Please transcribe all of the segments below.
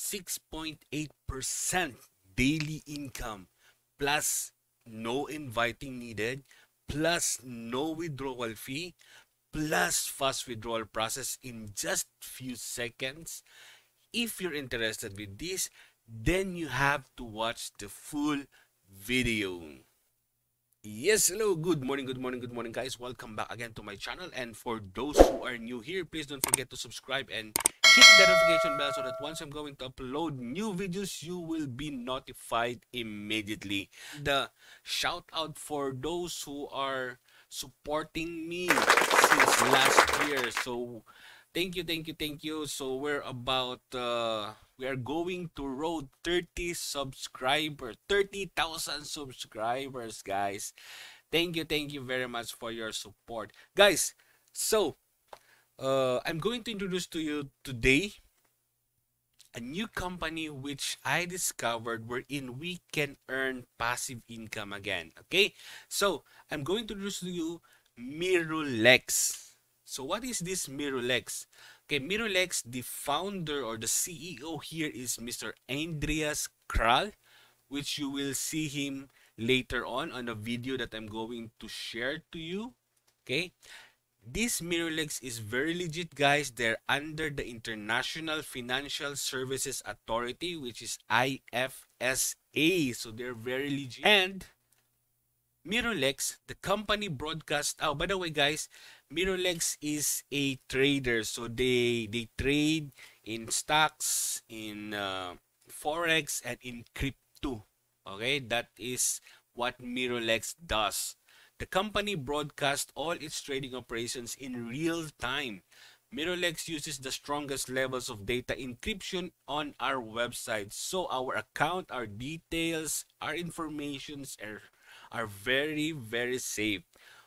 6.8% daily income, plus no inviting needed, plus no withdrawal fee, plus fast withdrawal process in just few seconds. If you're interested with this, then you have to watch the full video. Yes, hello, good morning guys, welcome back again to my channel. And for those who are new here, please don't forget to subscribe and hit the notification bell so that once I'm going to upload new videos, you will be notified immediately. The shout out for those who are supporting me since last year, so thank you. So we're about we are going to road 30,000 subscribers, guys. Thank you very much for your support, guys. So I'm going to introduce to you today a new company which I discovered wherein we can earn passive income again. Okay, so I'm going to introduce to you Mirolex. So what is this Mirolex? Okay, Mirolex, the founder or the CEO here is Mr. Andreas Krall, which you will see him later on a video that I'm going to share to you. Okay, this Mirolex is very legit, guys. They're under the International Financial Services Authority, which is IFSA. So they're very legit. And Mirolex, the company broadcast, oh, by the way guys, Mirolex is a trader. So they trade in stocks, in forex, and in crypto. Okay, that is what Mirolex does. The company broadcasts all its trading operations in real time. Mirolex uses the strongest levels of data encryption on our website, so our account, our details, our informations are very safe.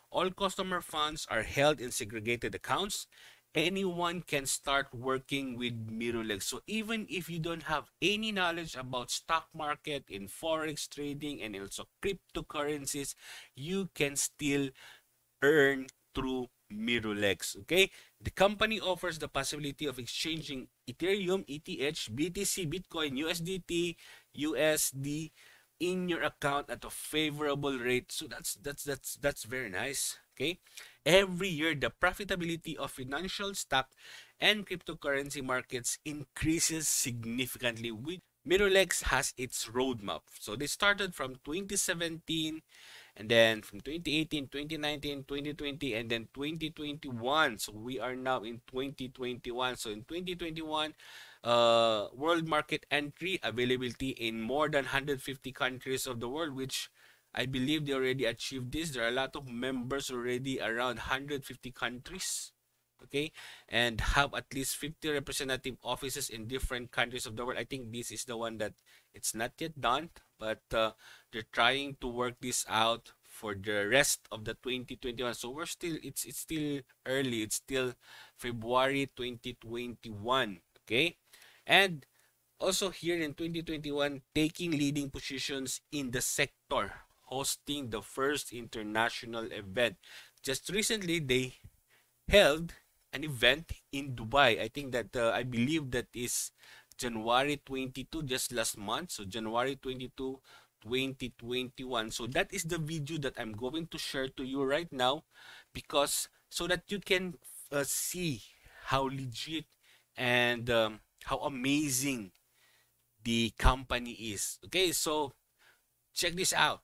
All customer funds are held in segregated accounts. Anyone can start working with Mirolex. So even if you don't have any knowledge about stock market, in forex trading, and also cryptocurrencies, you can still earn through Mirolex. Okay, the company offers the possibility of exchanging Ethereum, ETH, BTC, Bitcoin, USDT, USD in your account at a favorable rate. So that's very nice. Okay, every year the profitability of financial stock and cryptocurrency markets increases significantly. With Mirolex has its roadmap. So they started from 2017, and then from 2018, 2019, 2020, and then 2021. So we are now in 2021. So in 2021, world market entry availability in more than 150 countries of the world, which I believe they already achieved this. There are a lot of members already, around 150 countries, okay, and have at least 50 representative offices in different countries of the world. I think this is the one that it's not yet done, but they're trying to work this out for the rest of the 2021. So we're still, it's still early. It's still February 2021, okay. And also here in 2021, taking leading positions in the sector, hosting the first international event. Just recently, they held an event in Dubai. I think that I believe that is January 22, just last month. So January 22, 2021. So that is the video that I'm going to share to you right now, because so that you can see how legit and how amazing the company is. Okay, so check this out.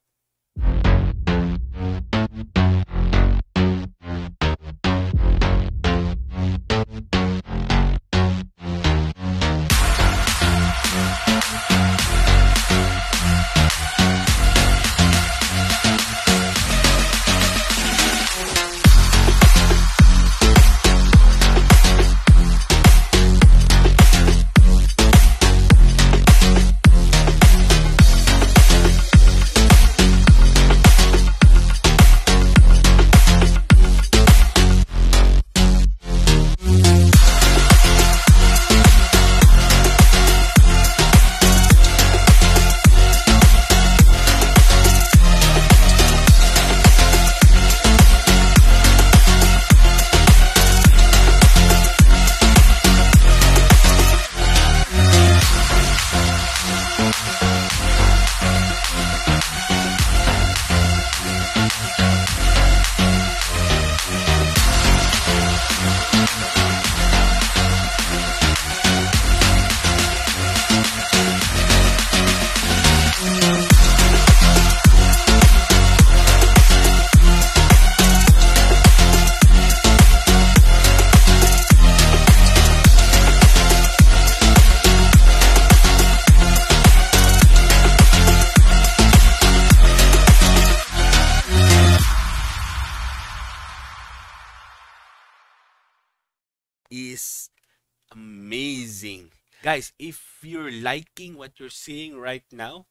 amazing. Guys, if you're liking what you're seeing right now,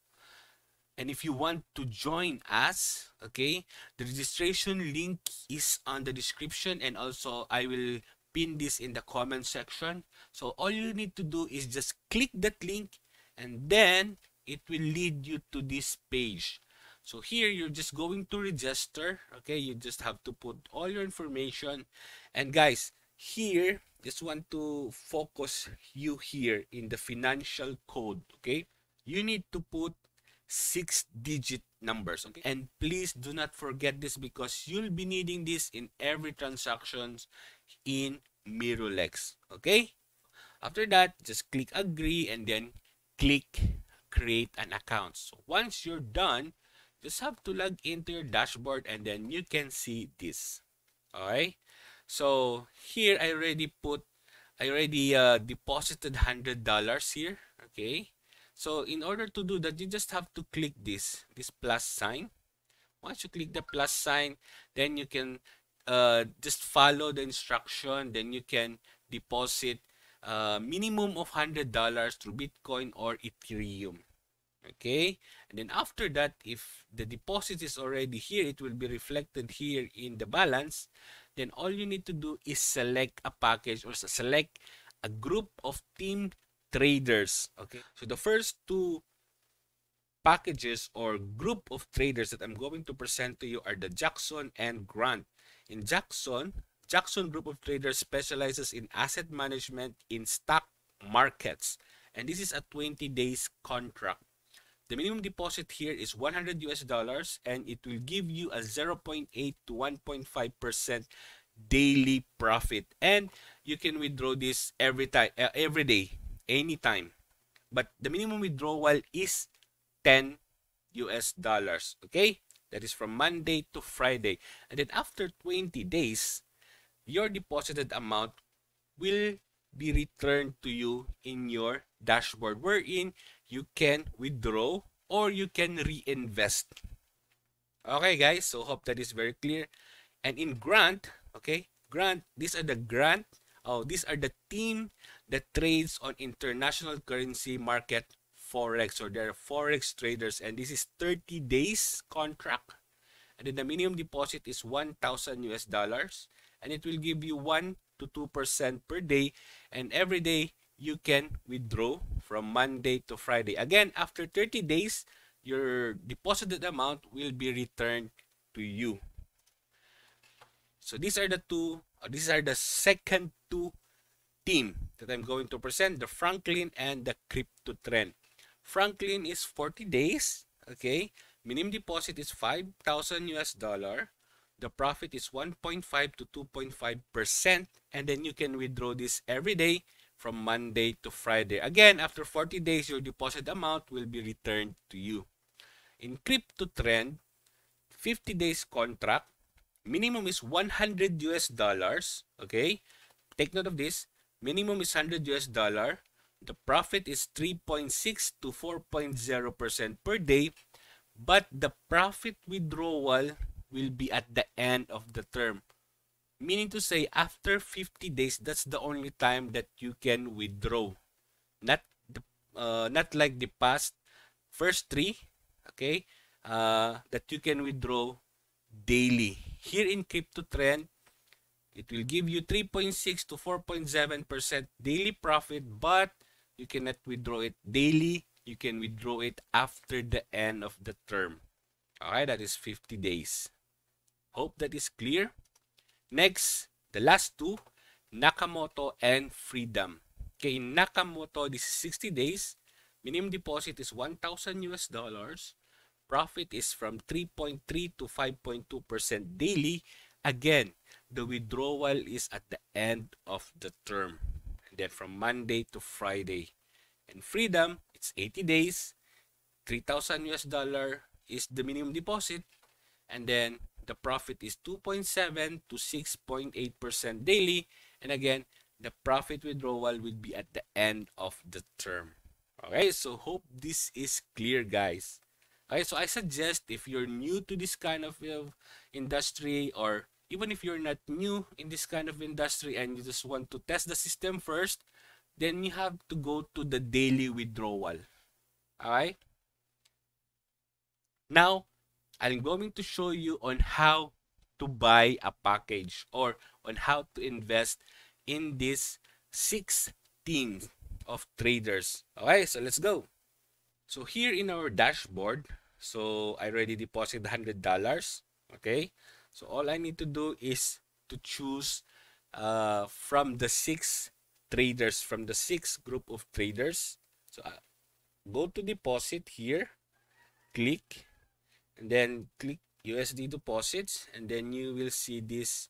and if you want to join us, okay, the registration link is on the description, and also I will pin this in the comment section. So all you need to do is just click that link, and then it will lead you to this page. So here you're just going to register, okay? You just have to put all your information. And guys, here, just want to focus you here in the financial code, okay? You need to put 6-digit numbers, okay? And please do not forget this, because you'll be needing this in every transactions in Mirolex, okay? After that, just click agree, and then click create an account. So once you're done, just have to log into your dashboard, and then you can see this. All right. So here I already deposited $100 here. Okay. So in order to do that, you just have to click this plus sign. Once you click the plus sign, then you can just follow the instruction. Then you can deposit minimum of $100 through Bitcoin or Ethereum. Okay, and then after that, if the deposit is already here, it will be reflected here in the balance. Then all you need to do is select a package, or select a group of team traders. Okay, so the first two packages or group of traders that I'm going to present to you are the Jackson and Grant. In Jackson group of traders specializes in asset management in stock markets, and this is a 20 days contract. The minimum deposit here is $100 US, and it will give you a 0.8 to 1.5% daily profit, and you can withdraw this every day, anytime. But the minimum withdrawal is $10 US. Okay, that is from Monday to Friday, and then after 20 days, your deposited amount will be returned to you in your dashboard, wherein you can withdraw or you can reinvest. Okay guys, so hope that is very clear. And in Grant, okay, Grant, these are the Grant, these are the team that trades on international currency market forex, or they're forex traders, and this is 30 days contract, and then the minimum deposit is $1,000 US, and it will give you 1 to 2% per day, and every day you can withdraw from Monday to Friday. Again, after 30 days, your deposited amount will be returned to you. So these are the two, these are the second two team that I'm going to present, the Franklin and the CryptoTrend. Franklin is 40 days, okay? Minimum deposit is $5,000 US. The profit is 1.5 to 2.5%, and then you can withdraw this every day from Monday to Friday. Again, after 40 days, your deposit amount will be returned to you. In CryptoTrend, 50 days contract, minimum is $100 US. Okay, take note of this. Minimum is $100 US. The profit is 3.6 to 4.0% per day, but the profit withdrawal will be at the end of the term, meaning to say after 50 days, that's the only time that you can withdraw, not like the past first three, okay, that you can withdraw daily. Here in CryptoTrend, it will give you 3.6 to 4.7% daily profit, but you cannot withdraw it daily. You can withdraw it after the end of the term. Alright, that is 50 days. Hope that is clear. Next, the last two, Nakamoto and Freedom. Okay, in Nakamoto, this is 60 days. Minimum deposit is $1,000 US. Profit is from 3.3 to 5.2% daily. Again, the withdrawal is at the end of the term. And then from Monday to Friday. And Freedom, it's 80 days. $3,000 is the minimum deposit, and then the profit is 2.7 to 6.8% daily, and again the profit withdrawal will be at the end of the term. Okay, so hope this is clear, guys. Okay, so I suggest if you're new to this kind of industry, or even if you're not new in this kind of industry and you just want to test the system first, then you have to go to the daily withdrawal. Alright? Now, I'm going to show you on how to buy a package or on how to invest in this 6 teams of traders. Okay, so let's go. So here in our dashboard, so I already deposited $100. Okay, so all I need to do is to choose from the 6 traders, from the 6 group of traders. So go to deposit here, click, and then click USD deposits, and then you will see this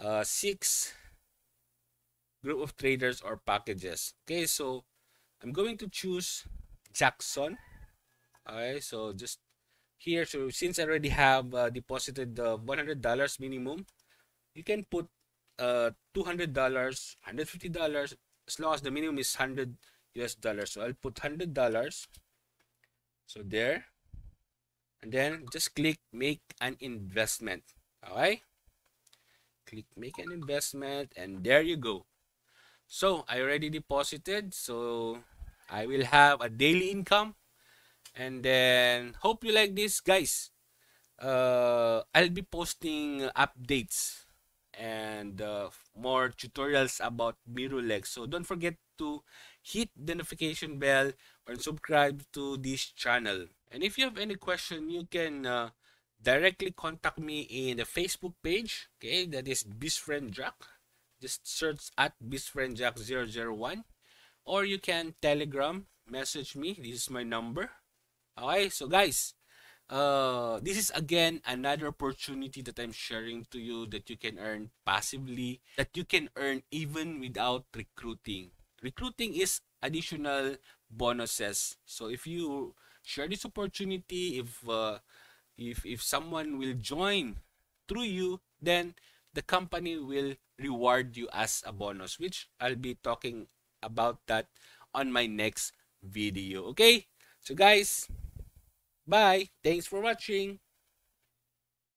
6 group of traders or packages. Okay, so I'm going to choose Jackson. Okay, so just here, so since I already have deposited the $100 minimum, you can put $200, $150, as long as the minimum is $100 US. So I'll put $100. So there. And then just click make an investment. Alright, click make an investment, and there you go. So I already deposited, so I will have a daily income. And then hope you like this, guys. I'll be posting updates and more tutorials about Mirolex, so don't forget to hit the notification bell and subscribe to this channel. And if you have any question, you can directly contact me in the Facebook page. Okay, that is BizFriend Jack. Just search at BizFriend Jack 001, or you can Telegram message me. This is my number. Okay, so guys, this is again another opportunity that I'm sharing to you, that you can earn passively, that you can earn even without recruiting. Recruiting is additional bonuses. So if you share this opportunity, if someone will join through you, then the company will reward you as a bonus, which I'll be talking about that on my next video. Okay, so guys, bye. Thanks for watching.